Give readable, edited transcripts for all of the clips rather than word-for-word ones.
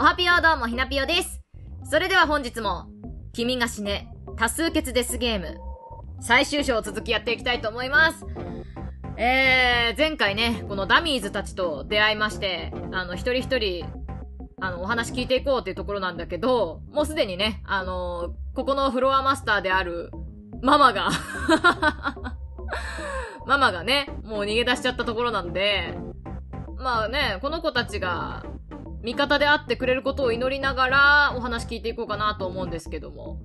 おはぴよ、どうもひなぴよです。それでは本日も、君が死ね、多数決デスゲーム、最終章を続きやっていきたいと思います。前回ね、このダミーズたちと出会いまして、一人一人、お話聞いていこうっていうところなんだけど、もうすでにね、ここのフロアマスターである、ママがね、もう逃げ出しちゃったところなんで、まあね、この子たちが、味方であってくれることを祈りながらお話聞いていこうかなと思うんですけども。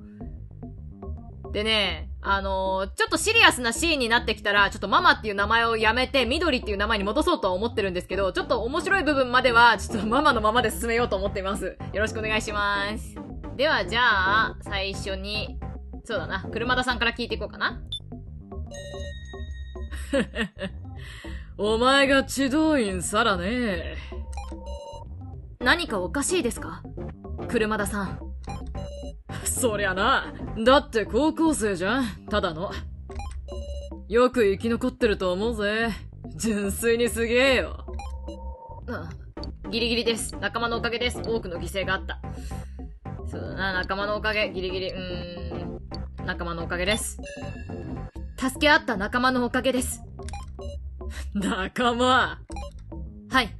でね、ちょっとシリアスなシーンになってきたら、ちょっとママっていう名前をやめて、緑っていう名前に戻そうとは思ってるんですけど、ちょっと面白い部分までは、ちょっとママのままで進めようと思っています。よろしくお願いします。では、じゃあ、最初に、そうだな、車田さんから聞いていこうかな。お前が指導員さらねえ。何かおかしいですか、車田さん。そりゃな。だって高校生じゃん、ただの。よく生き残ってると思うぜ。純粋にすげえよ。うん。ギリギリです。仲間のおかげです。多くの犠牲があった。そうだな、仲間のおかげ。ギリギリ。仲間のおかげです。助け合った仲間のおかげです。仲間。はい。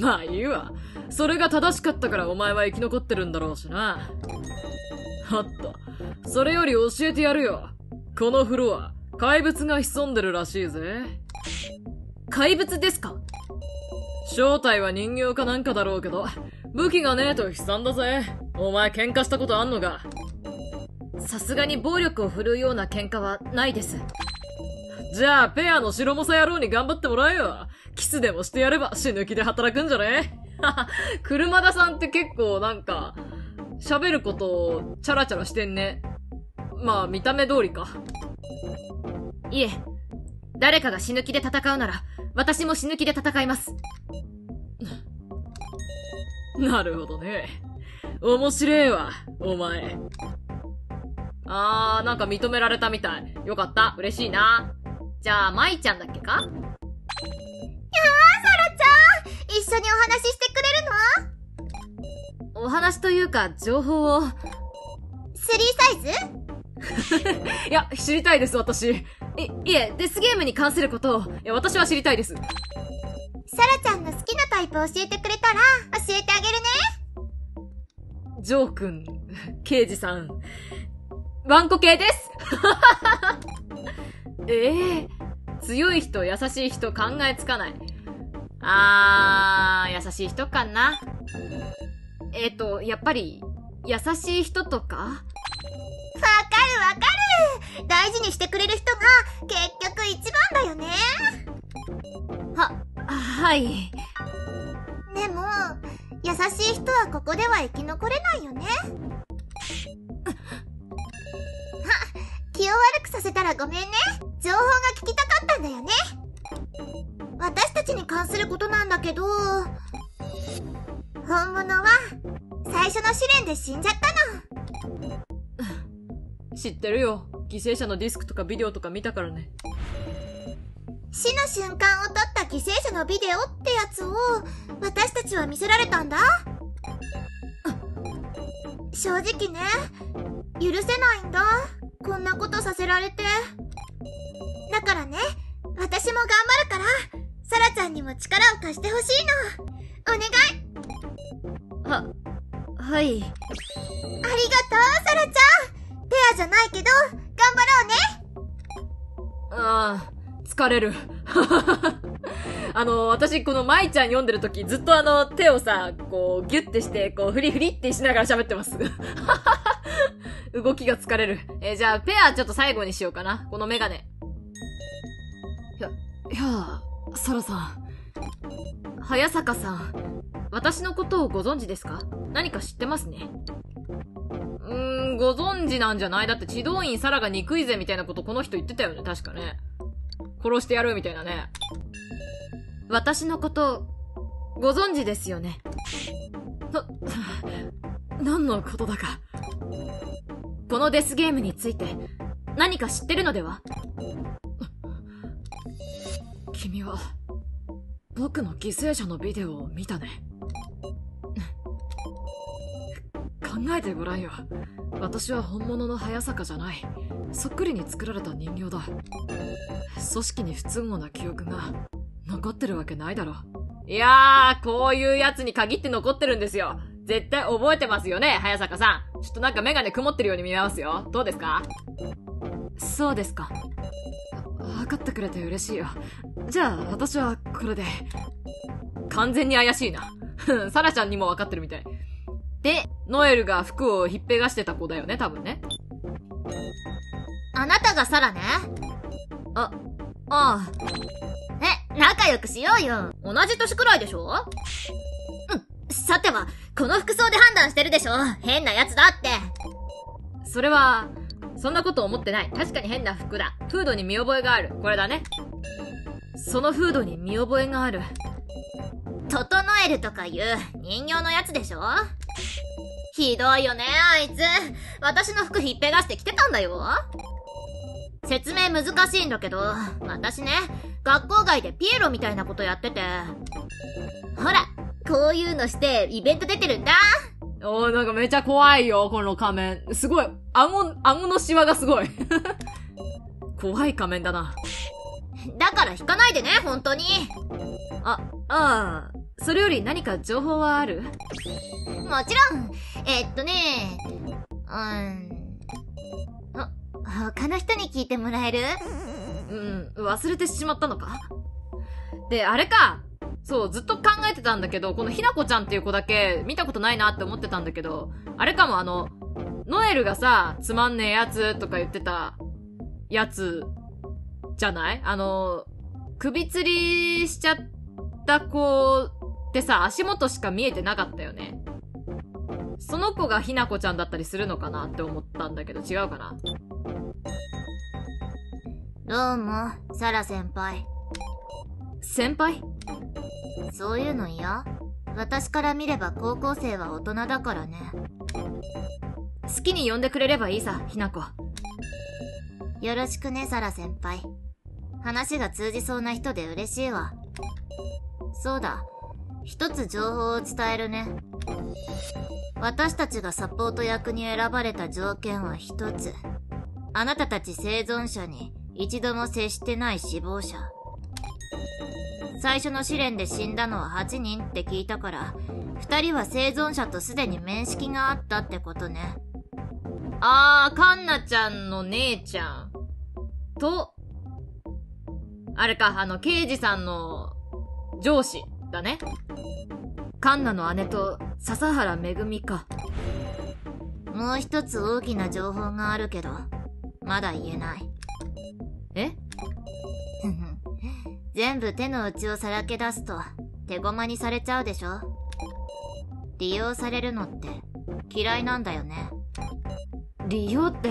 まあいいわ。それが正しかったからお前は生き残ってるんだろうしな。あった。それより教えてやるよ。このフロア、怪物が潜んでるらしいぜ。怪物ですか？正体は人形かなんかだろうけど、武器がねえと悲惨だぜ。お前喧嘩したことあんのか？さすがに暴力を振るうような喧嘩はないです。じゃあ、ペアの白モサ野郎に頑張ってもらえよ。キスでもしてやれば死ぬ気で働くんじゃね？車田さんって結構なんか、喋ることをチャラチャラしてんね。まあ、見た目通りか。いえ、誰かが死ぬ気で戦うなら、私も死ぬ気で戦います。なるほどね。面白いわ、お前。あー、なんか認められたみたい。よかった、嬉しいな。じゃあ、舞ちゃんだっけか？やー、サラちゃん！一緒にお話ししてくれるの？お話というか、情報を。3サイズ？いや、知りたいです、私。いえ、デスゲームに関することを。いや、私は知りたいです。サラちゃんの好きなタイプを教えてくれたら、教えてあげるね。ジョー君、刑事さん、ワンコ系です。強い人、優しい人、考えつかない。優しい人かな。やっぱり、優しい人とか？わかるわかる！大事にしてくれる人が、結局一番だよね。はい。でも、優しい人はここでは生き残れないよね。気を悪くさせたらごめんね。情報が聞きたかったんだよね。私たちに関することなんだけど、本物は最初の試練で死んじゃったの。知ってるよ。犠牲者のディスクとかビデオとか見たからね。死の瞬間を撮った犠牲者のビデオってやつを私たちは見せられたんだ。正直ね、許せないんだ。こんなことさせられて。だからね、私も頑張るから、サラちゃんにも力を貸してほしいの。お願い。はい。ありがとう、サラちゃん。ペアじゃないけど、頑張ろうね。ああ、疲れる。私、この舞ちゃん読んでるとき、ずっと手をさ、こう、ギュッてして、こう、フリフリってしながら喋ってます。動きが疲れる。じゃあ、ペアちょっと最後にしようかな。このメガネ。いや、サラさん。早坂さん。私のことをご存知ですか？何か知ってますね。ご存知なんじゃない？だって、指導員サラが憎いぜみたいなことこの人言ってたよね、確かね。殺してやるみたいなね。私のこと、ご存知ですよね。何のことだか。このデスゲームについて何か知ってるのでは？君は僕の犠牲者のビデオを見たね。考えてごらんよ。私は本物の早坂じゃない。そっくりに作られた人形だ。組織に不都合な記憶が残ってるわけないだろ。いやー、こういうやつに限って残ってるんですよ。絶対覚えてますよね、早坂さん。ちょっとなんかメガネ曇ってるように見えますよ。どうですか？そうですか。分かってくれて嬉しいよ。じゃあ、私はこれで。完全に怪しいな。サラちゃんにも分かってるみたい。で、ノエルが服をひっぺがしてた子だよね、多分ね。あなたがサラね。あ、ああ。え、仲良くしようよ。同じ年くらいでしょ？うん、さては、この服装で判断してるでしょ。変なやつだって。それは、そんなこと思ってない。確かに変な服だ。フードに見覚えがある。これだね。そのフードに見覚えがある。整えるとかいう人形のやつでしょ。ひどいよね、あいつ。私の服ひっぺがして着てたんだよ。説明難しいんだけど、私ね、学校外でピエロみたいなことやってて。ほら、こういうのしてイベント出てるんだ。おー、なんかめちゃ怖いよ、この仮面。すごい。顎のシワがすごい。怖い仮面だな。だから引かないでね、本当に。それより何か情報はある？もちろん。他の人に聞いてもらえる？うん、忘れてしまったのか。で、あれか。そう、ずっと考えてたんだけど、このひなこちゃんっていう子だけ見たことないなって思ってたんだけど、あれかも、ノエルがさ、つまんねえやつとか言ってた、やつ、じゃない？首吊りしちゃった子ってさ、足元しか見えてなかったよね。その子がひなこちゃんだったりするのかなって思ったんだけど、違うかな？どうも、サラ先輩。先輩？そういうの嫌？私から見れば高校生は大人だからね。好きに呼んでくれればいいさ、ひなこ。よろしくね、サラ先輩。話が通じそうな人で嬉しいわ。そうだ、一つ情報を伝えるね。私たちがサポート役に選ばれた条件は一つ。あなたたち生存者に一度も接してない死亡者。最初の試練で死んだのは8人って聞いたから、2人は生存者とすでに面識があったってことね。あー、カンナちゃんの姉ちゃん。と、あれか、刑事さんの上司だね。カンナの姉と笹原めぐみか。もう一つ大きな情報があるけど、まだ言えない。え？全部手の内をさらけ出すと手駒にされちゃうでしょ。利用されるのって嫌いなんだよね。利用って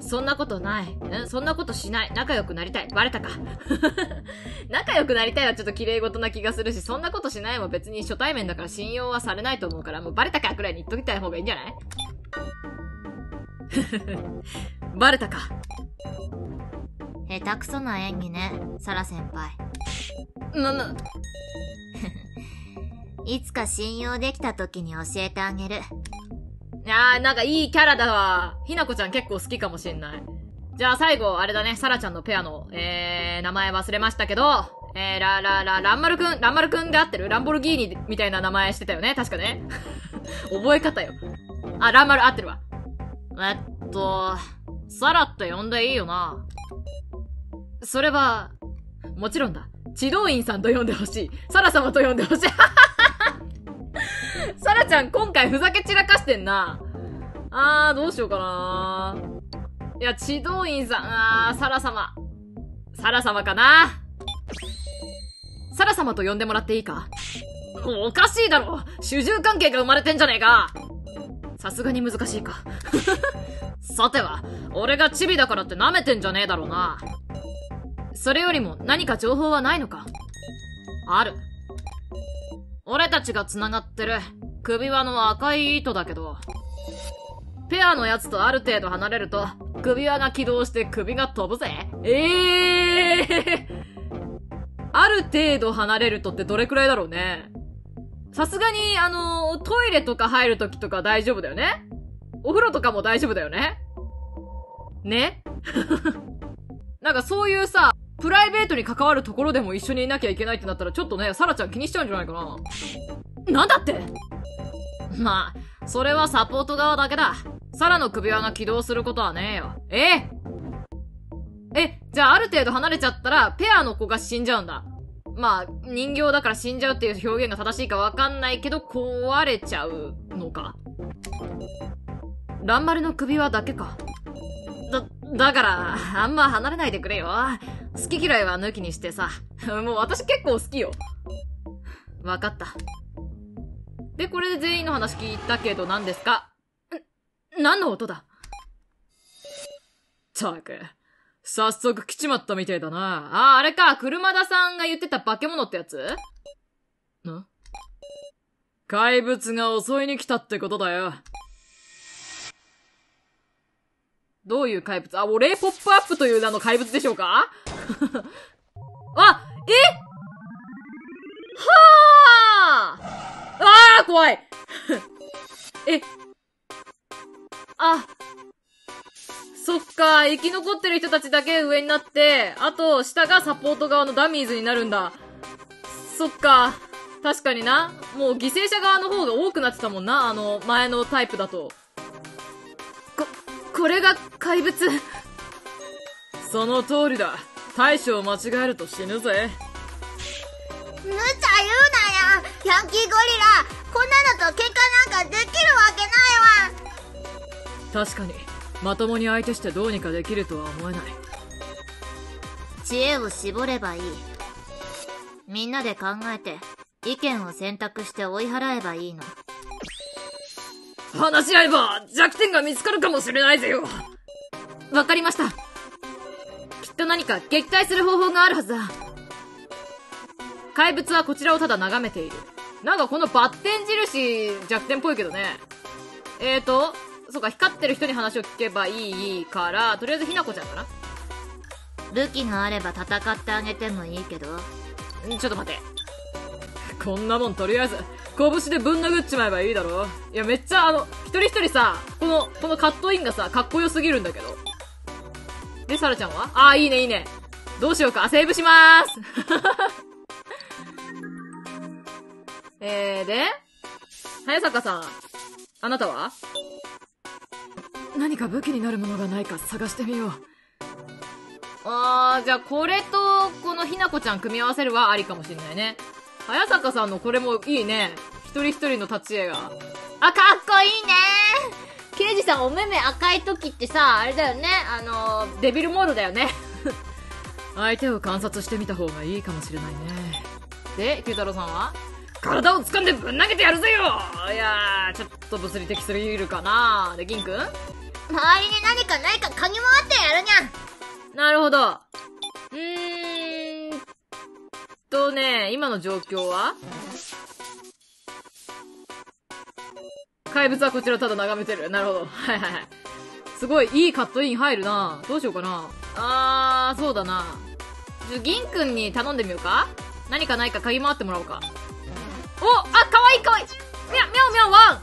そんなことない。そんなことしない。仲良くなりたい。バレたか。仲良くなりたいはちょっと綺麗事な気がするし、そんなことしないも別に初対面だから信用はされないと思うから、もうバレたかくらいに言っときたい方がいいんじゃない？バレたか。下手くそな演技ね、サラ先輩。いつか信用できた時に教えてあげる。あー、なんかいいキャラだわ。ひなこちゃん結構好きかもしんない。じゃあ最後、あれだね、サラちゃんのペアの、名前忘れましたけど、ランマルくんで合ってる？ランボルギーニみたいな名前してたよね、確かね。覚え方よ。あ、ランマル合ってるわ。サラって呼んでいいよな。それは、もちろんだ。指導員さんと呼んでほしい。サラ様と呼んでほしい。サラちゃん今回ふざけ散らかしてんな。どうしようかな。いや、指導員さん、サラ様。サラ様かな。サラ様と呼んでもらっていいか？おかしいだろ。主従関係が生まれてんじゃねえか。さすがに難しいか。さては、俺がチビだからって舐めてんじゃねえだろうな。それよりも何か情報はないのか？ある。俺たちが繋がってる首輪の赤い糸だけど、ペアのやつとある程度離れると首輪が起動して首が飛ぶぜ。ええーある程度離れるとってどれくらいだろうね。さすがに、トイレとか入るときとか大丈夫だよね。お風呂とかも大丈夫だよね。ねなんかそういうさ、プライベートに関わるところでも一緒にいなきゃいけないってなったら、ちょっとね、サラちゃん気にしちゃうんじゃないかな。なんだって?まあ、それはサポート側だけだ。サラの首輪が起動することはねえよ。じゃあある程度離れちゃったら、ペアの子が死んじゃうんだ。まあ、人形だから死んじゃうっていう表現が正しいかわかんないけど、壊れちゃうのか。蘭丸の首輪だけか。だから、あんま離れないでくれよ。好き嫌いは抜きにしてさ。もう私結構好きよ。わかった。で、これで全員の話聞いたけど何ですか?何の音だ?ったく。早速来ちまったみたいだな。あれか、車田さんが言ってた化け物ってやつ?ん?怪物が襲いに来たってことだよ。どういう怪物?あ、お礼ポップアップという名の怪物でしょうか?あ、はあ!あー怖いあ、そっか、生き残ってる人たちだけ上になって、あと、下がサポート側のダミーズになるんだ。そっか、確かにな。もう犠牲者側の方が多くなってたもんな、前のタイプだと。これが怪物。その通りだ。大将を間違えると死ぬぜ。無茶言うなや、ヤンキーゴリラ。こんなのと喧嘩なんかできるわけないわ。確かに、まともに相手してどうにかできるとは思えない。知恵を絞ればいい。みんなで考えて意見を選択して追い払えばいいの。話し合えば弱点が見つかるかもしれないぜよ。わかりました。きっと何か撃退する方法があるはずだ。怪物はこちらをただ眺めている。なんかこのバッテン印弱点っぽいけどね。そうか、光ってる人に話を聞けばいいから、とりあえずひなこちゃんかな。武器があれば戦ってあげてもいいけど。ちょっと待て。こんなもんとりあえず、拳でぶん殴っちまえばいいだろ。いや、めっちゃ一人一人さ、このカットインがさ、かっこよすぎるんだけど。で、サラちゃんは?ああ、いいねいいね。どうしようか、セーブしまーす。で、早坂さん、あなたは?何か武器になるものがないか探してみよう。じゃあこれと、このひなこちゃん組み合わせるはありかもしれないね。早坂さんのこれもいいね。一人一人の立ち絵が。あ、かっこいいね。刑事さんお目目赤い時ってさ、あれだよね。デビルモールだよね。相手を観察してみた方がいいかもしれないね。で、九太郎さんは?体を掴んでぶん投げてやるぜよ。いやー、ちょっと物理的すぎるかな。で、銀くん?周りに何かないか嗅ぎ回ってやるにゃん。なるほど。ね、今の状況は?怪物はこちらをただ眺めてる。なるほど。はいはいはい。すごいいいカットイン入るな。どうしようかな。そうだな。銀くんに頼んでみようか?何かないか嗅ぎ回ってもらおうか。お、あ、かわいいかわいい。みゃ、みゃおみゃおワン。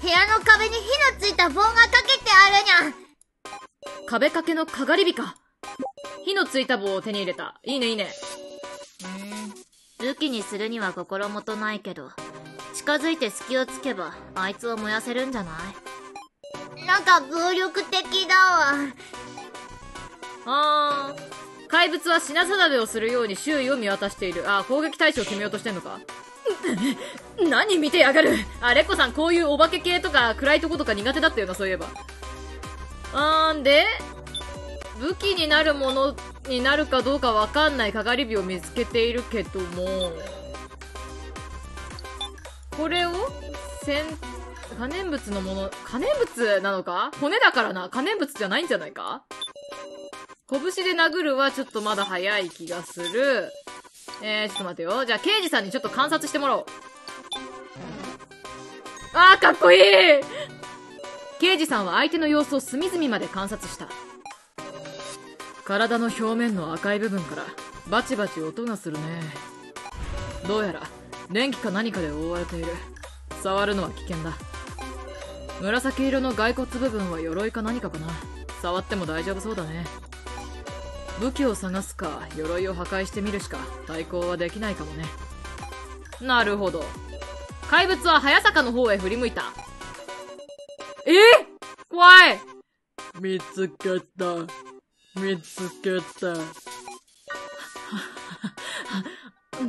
部屋の壁に火のついた棒がかけてあるにゃん。壁掛けのかがり火か。火のついた棒を手に入れた。いいねいいね。武器にするには心もとないけど、近づいて隙をつけば、あいつを燃やせるんじゃない?なんか暴力的だわ。怪物は品定めをするように周囲を見渡している。あ、攻撃対象を決めようとしてんのか。何見てやがる。あ、レッコさんこういうお化け系とか暗いとことか苦手だったよな、そういえば。で、武器になるものになるかどうかわかんないかがり火を見つけているけども、これを可燃物のもの、可燃物なのか?骨だからな、可燃物じゃないんじゃないか?拳で殴るはちょっとまだ早い気がする。ちょっと待てよ。じゃあ、刑事さんにちょっと観察してもらおう。あー、かっこいい!刑事さんは相手の様子を隅々まで観察した。体の表面の赤い部分から、バチバチ音がするね。どうやら電気か何かで覆われている。触るのは危険だ。紫色の骸骨部分は鎧か何かかな。触っても大丈夫そうだね。武器を探すか鎧を破壊してみるしか対抗はできないかもね。なるほど。怪物は早坂の方へ振り向いた。怖い。見つけた。見つけた。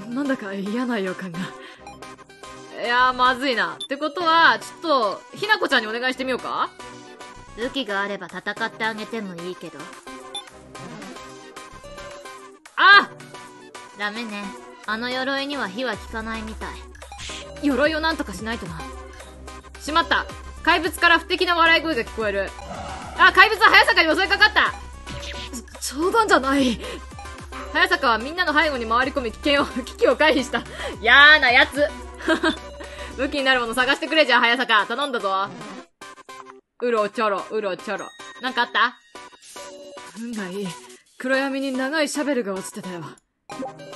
なんだか嫌な予感が。いやー、まずいな。ってことは、ちょっと、ひなこちゃんにお願いしてみようか。武器があれば戦ってあげてもいいけど。あ！ダメね。あの鎧には火は効かないみたい。鎧をなんとかしないとな。しまった。怪物から不敵な笑い声が聞こえる。あ、怪物は早坂に襲いかかった。冗談じゃない。早坂はみんなの背後に回り込み危機を回避した。やーなやつ。武器になるもの探してくれじゃん、早坂。頼んだぞ。うろちょろ、うろちょろ。なんかあった？運がいい。暗闇に長いシャベルが落ちてたよ。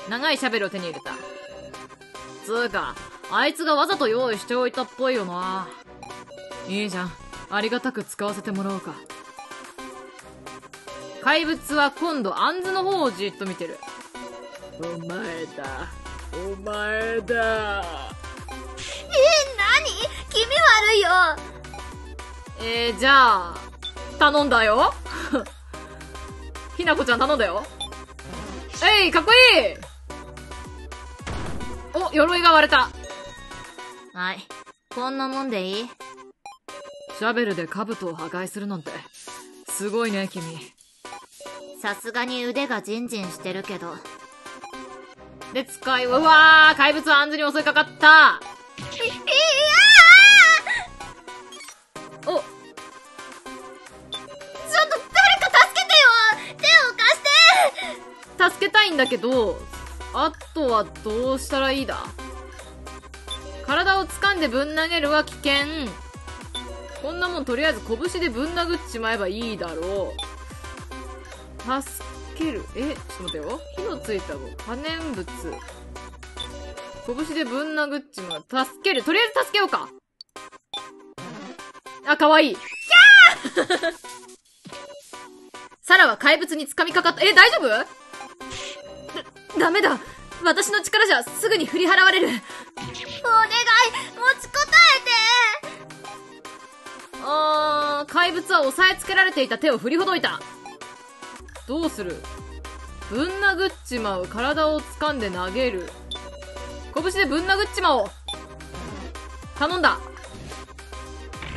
長いシャベルを手に入れた。つーか、あいつがわざと用意しておいたっぽいよな。いいじゃん。ありがたく使わせてもらおうか。怪物は今度、アンズの方をじっと見てる。お前だ。お前だ。何？気味悪いよ。じゃあ、頼んだよ。ひなこちゃん頼んだよ。えい、かっこいい！お、鎧が割れた。はい。こんなもんでいい？シャベルで兜を破壊するなんて、すごいね、君。さすがに腕がジンジンしてるけど。で、使い、うわー、怪物はアンズに襲いかかった。お、ちょっと誰か助けてよ！手を貸して！助けたいんだけど、あとはどうしたらいいだ？体を掴んでぶん投げるは危険。こんなもんとりあえず拳でぶん殴っちまえばいいだろう。助ける。ちょっと待ってよ。火のついた棒。可燃物。拳でぶん殴っちまう。助ける。とりあえず助けようか。あ、かわいい。キャーサラは怪物に掴みかかった。大丈夫？ダメだ。私の力じゃすぐに振り払われる。お願い、持ちこたえて。怪物は押さえつけられていた手を振りほどいた。どうする？ぶん殴っちまう。体を掴んで投げる。拳でぶん殴っちまおう。頼んだ。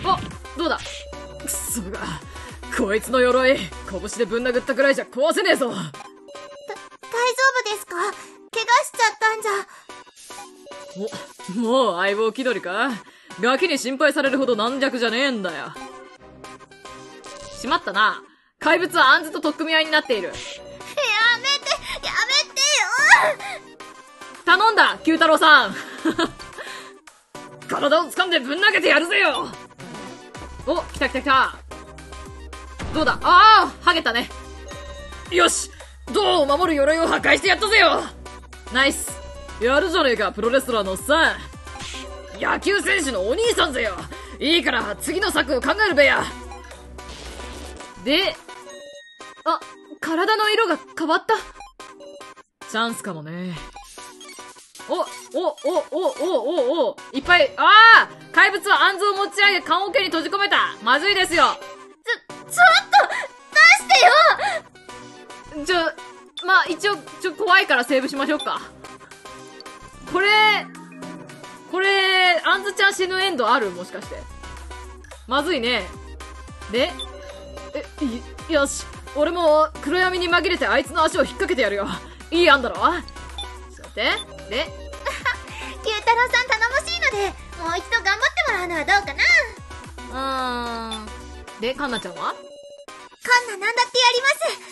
お、どうだ？くそが。こいつの鎧、拳でぶん殴ったくらいじゃ壊せねえぞ。大丈夫ですか？怪我しちゃったんじゃ。もう相棒気取りか？ガキに心配されるほど軟弱じゃねえんだよ。しまったな。怪物はアンズと取っ組み合いになっている。やめて、やめてよ。頼んだ、九太郎さん。体を掴んでぶん投げてやるぜよ。お、来た来た来た。どうだ？ああ、はげたね。よし、銅を守る鎧を破壊してやったぜよ。ナイス。やるじゃねえか、プロレスラーのおっさん。野球選手のお兄さんぜよ。いいから次の策を考えるべや。で、あ、体の色が変わった。チャンスかもね。おいっぱい。あー、怪物は暗蔵を持ち上げ棺桶に閉じ込めた。まずいですよ。ちょっと出してよ。まあ一応怖いからセーブしましょうか。これ、アンズちゃん死ぬエンドある？もしかして。まずいね。で、よし。俺も黒闇に紛れてあいつの足を引っ掛けてやるよ。いい案だろ？ちょっと待って。で、九太郎さん頼もしいので、もう一度頑張ってもらうのはどうかな？で、カンナちゃんは？カンナなんだってやります。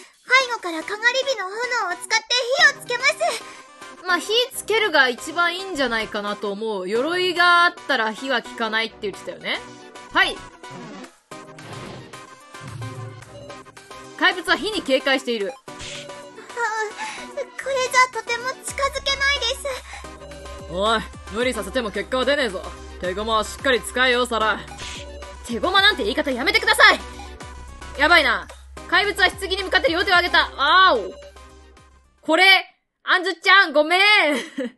背後からかがり火の炎を使って火をつけます。まあ、火つけるが一番いいんじゃないかなと思う。鎧があったら火は効かないって言ってたよね。はい。怪物は火に警戒している。これじゃとても近づけないです。おい、無理させても結果は出ねえぞ。手駒はしっかり使えよ、サラ。手駒なんて言い方やめてください。やばいな。怪物は棺に向かって両手を上げた。あお。これ、アンジュちゃんごめん。アンジュ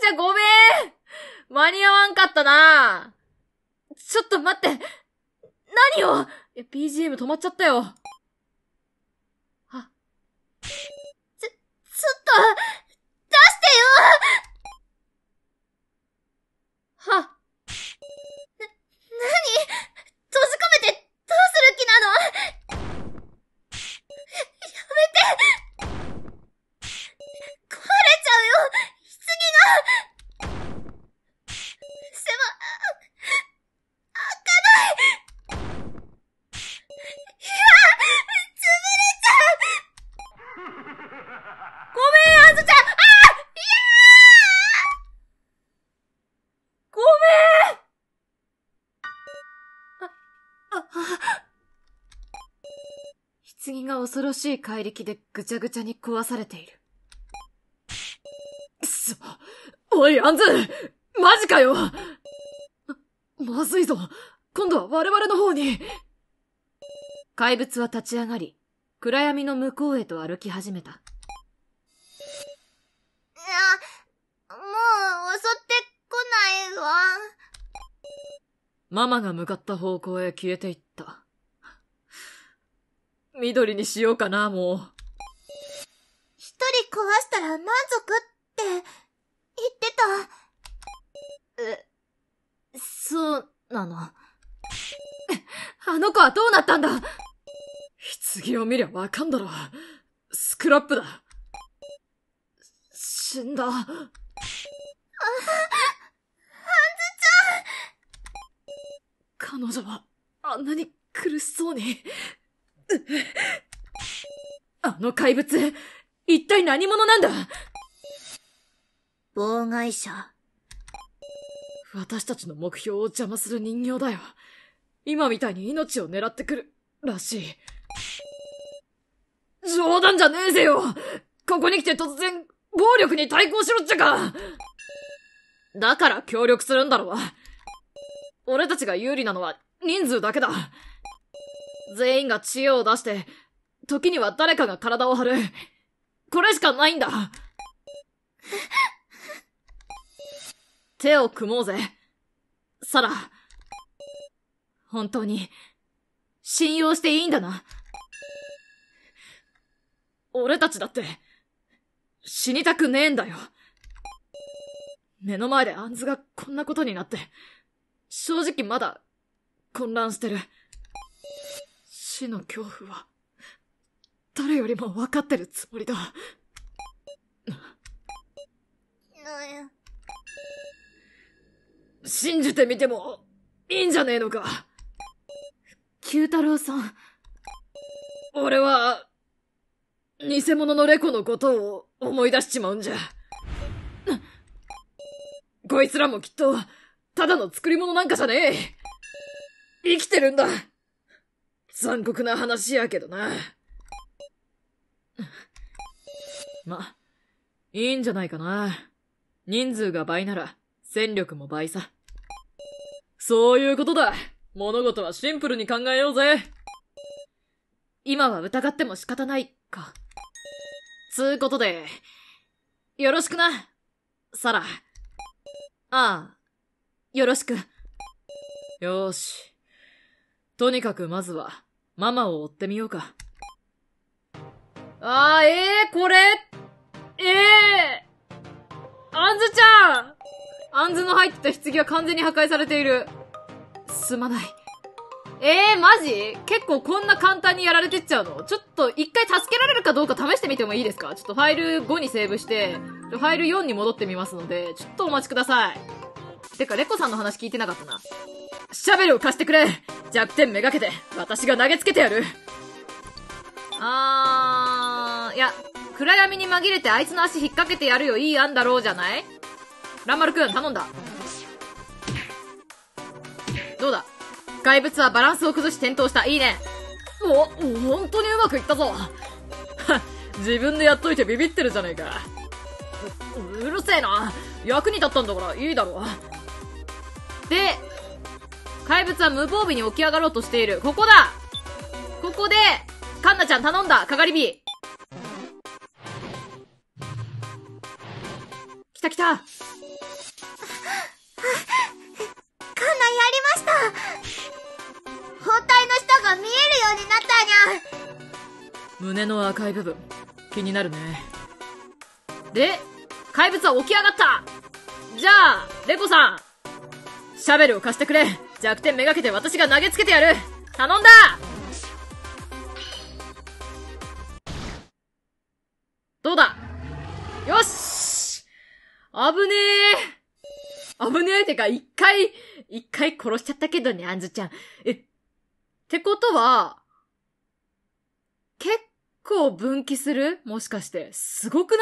ちゃんごめん。間に合わんかったな。ちょっと待って。何を？いや、BGM 止まっちゃったよ。あ。ちょっと、出してよ！は。棺が恐ろしい怪力でぐちゃぐちゃに壊されている。くそ、おい、アンズ、マジかよ。まずいぞ。今度は我々の方に。怪物は立ち上がり、暗闇の向こうへと歩き始めた。もう襲ってこないわ。ママが向かった方向へ消えていった。緑にしようかな、もう。一人壊したら満足って言ってた。そうなの。あの子はどうなったんだ？棺を見りゃわかんだろ。スクラップだ。死んだ。あはっ、ハンズちゃん！彼女はあんなに苦しそうに。あの怪物、一体何者なんだ？妨害者。私たちの目標を邪魔する人形だよ。今みたいに命を狙ってくるらしい。冗談じゃねえぜよ。ここに来て突然暴力に対抗しろっちゃか。だから協力するんだろう。俺たちが有利なのは人数だけだ。全員が知恵を出して、時には誰かが体を張る。これしかないんだ。手を組もうぜ。サラ。本当に、信用していいんだな。俺たちだって、死にたくねえんだよ。目の前でアンズがこんなことになって、正直まだ、混乱してる。死の恐怖は、誰よりも分かってるつもりだ。信じてみても、いいんじゃねえのか。九太郎さん。俺は、偽物のレコのことを思い出しちまうんじゃ。こいつらもきっと、ただの作り物なんかじゃねえ。生きてるんだ。残酷な話やけどな。ま、いいんじゃないかな。人数が倍なら、戦力も倍さ。そういうことだ。物事はシンプルに考えようぜ。今は疑っても仕方ないか。つうことで、よろしくな、サラ。ああ、よろしく。よーし。とにかくまずは、ママを追ってみようか。あー、これアンズちゃん、アンズの入ってた棺は完全に破壊されている。すまない。マジ？結構こんな簡単にやられてっちゃうの？ちょっと一回助けられるかどうか試してみてもいいですか？ちょっとファイル5にセーブして、ファイル4に戻ってみますので、ちょっとお待ちください。てか、レコさんの話聞いてなかったな。シャベルを貸してくれ！弱点めがけて、私が投げつけてやる。いや、暗闇に紛れてあいつの足引っ掛けてやるよ、いい案だろうじゃない？ランマルくん、頼んだ。どうだ？怪物はバランスを崩し転倒した。いいね。本当にうまくいったぞ。自分でやっといてビビってるじゃねえか。うるせえな。役に立ったんだからいいだろう。で、怪物は無防備に起き上がろうとしている。ここだ。ここでカンナちゃん頼んだ。かがり火来た来た。胸の赤い部分気になるね。で、怪物は起き上がった。じゃあレコさん、シャベルを貸してくれ。弱点めがけて私が投げつけてやる。頼んだ。どうだ。よし、危ねえ危ねえ。てか一回殺しちゃったけどね、あんずちゃん。ってことは結構分岐する？もしかして。すごくない？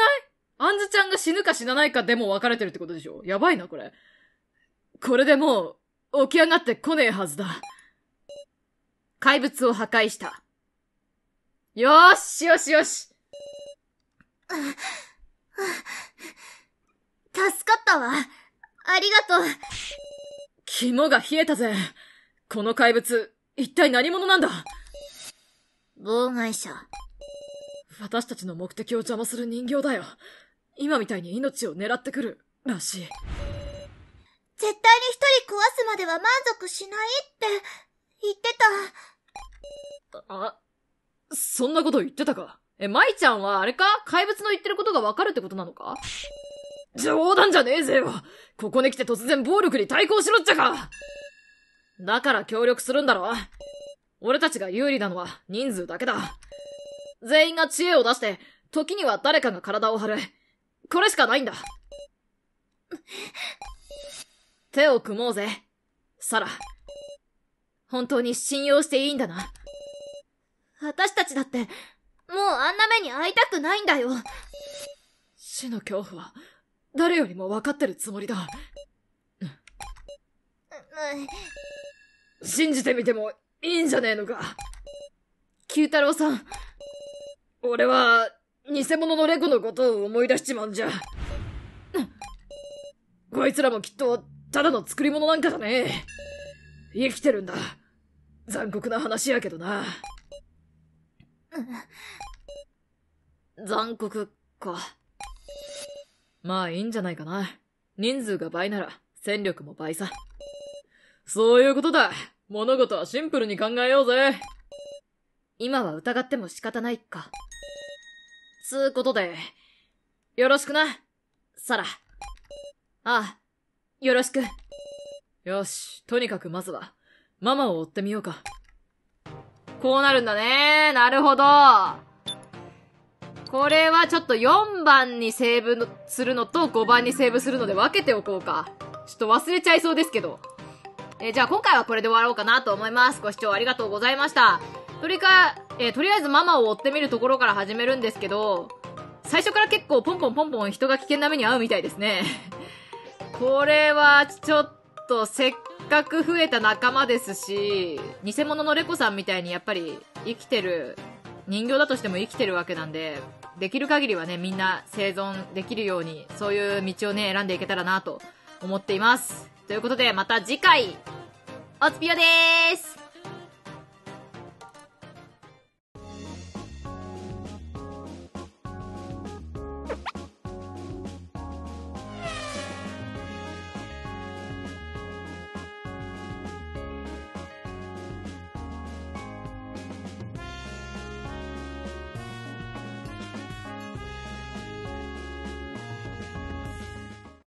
あんずちゃんが死ぬか死なないかでも分かれてるってことでしょ？やばいな、これ。これでもう、起き上がってこねえはずだ。怪物を破壊した。よーしよしよし。助かったわ。ありがとう。肝が冷えたぜ。この怪物、一体何者なんだ？妨害者。私たちの目的を邪魔する人形だよ。今みたいに命を狙ってくるらしい。絶対に一人壊すまでは満足しないって言ってた。そんなこと言ってたか。舞ちゃんはあれか？怪物の言ってることがわかるってことなのか？冗談じゃねえぜよ。ここに来て突然暴力に対抗しろっちゃか。だから協力するんだろ。俺たちが有利なのは人数だけだ。全員が知恵を出して、時には誰かが体を張る。これしかないんだ。手を組もうぜ、サラ。本当に信用していいんだな。私たちだって、もうあんな目に会いたくないんだよ。死の恐怖は、誰よりも分かってるつもりだ。信じてみても、いいんじゃねえのか。九太郎さん。俺は、偽物のレコのことを思い出しちまうんじゃ。こいつらもきっと、ただの作り物なんかじゃねえ。生きてるんだ。残酷な話やけどな。残酷か。まあいいんじゃないかな。人数が倍なら、戦力も倍さ。そういうことだ。物事はシンプルに考えようぜ。今は疑っても仕方ないか。つうことで、よろしくな、サラ。ああ、よろしく。よし、とにかくまずは、ママを追ってみようか。こうなるんだね。なるほど。これはちょっと4番にセーブするのと5番にセーブするので分けておこうか。ちょっと忘れちゃいそうですけど。じゃあ今回はこれで終わろうかなと思います。ご視聴ありがとうございました。とりあえずママを追ってみるところから始めるんですけど、最初から結構ポンポンポンポン人が危険な目に遭うみたいですね。これはちょっとせっかく増えた仲間ですし、偽物のレコさんみたいにやっぱり生きてる、人形だとしても生きてるわけなんで、できる限りはね、みんな生存できるように、そういう道をね、選んでいけたらなと思っています。ということで、また次回、おつぴよでーす。